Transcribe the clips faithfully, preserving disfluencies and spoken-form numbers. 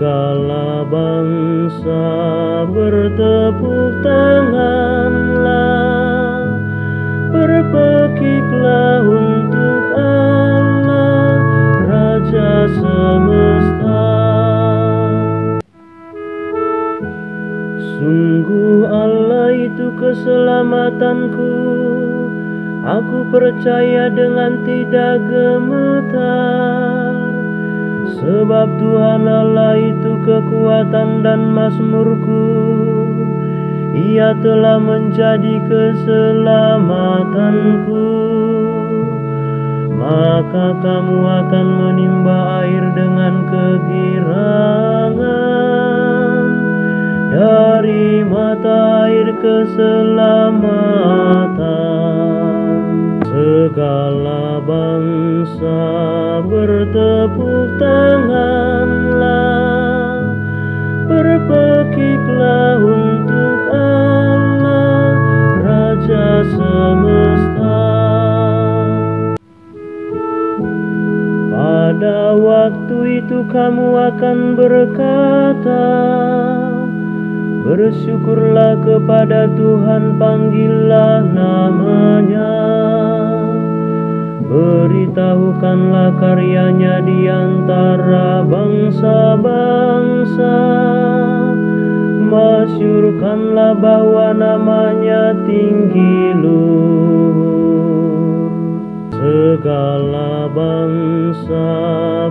segala bangsa bertepuk tanganlah, berpekiklah untuk Allah Raja semesta. Sungguh Allah itu keselamatanku, aku percaya dengan tidak gemetar. Sebab Tuhan Allah itu kekuatan dan mazmurku, Ia telah menjadi keselamatanku. Maka kamu akan menimba air dengan kegirangan, dari mata air keselamatan. Segala bangsa bertepuk tanganlah, berpekiklah untuk Allah Raja semesta. Pada waktu itu kamu akan berkata, bersyukurlah kepada Tuhan, panggillah namanya, beritahukanlah karyanya di antara bangsa-bangsa, masyurkanlah bahwa namanya tinggi luhur. Segala bangsa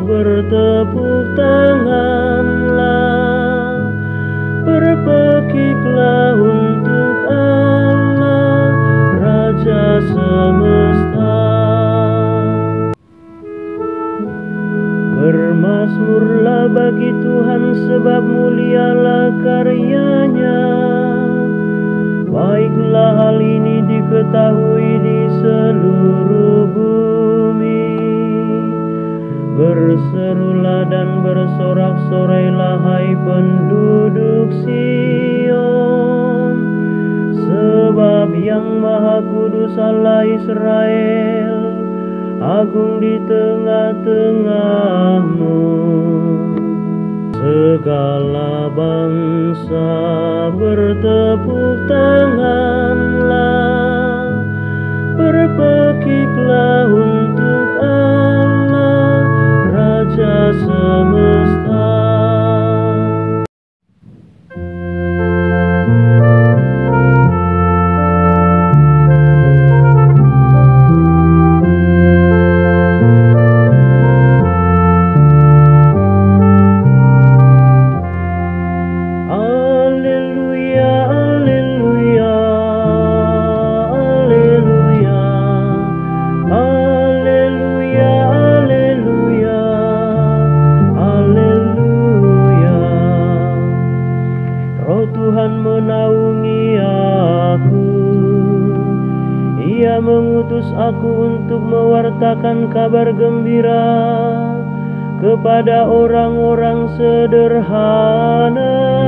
bertepuk tanganlah, berpekiklah untuk Allah Raja semesta. Bermazmurlah bagi Tuhan, sebab mulialah karyanya. Baiklah hal ini diketahui di seluruh bumi. Berserulah dan bersorak-sorailah hai penduduk Sion, sebab Yang Maha Kudus Allah Israel agung di tengah-tengahmu. Segala bangsa bertepuk tanganlah, berpekiklah untuk Allah Raja semesta. Kabar gembira kepada orang-orang sederhana.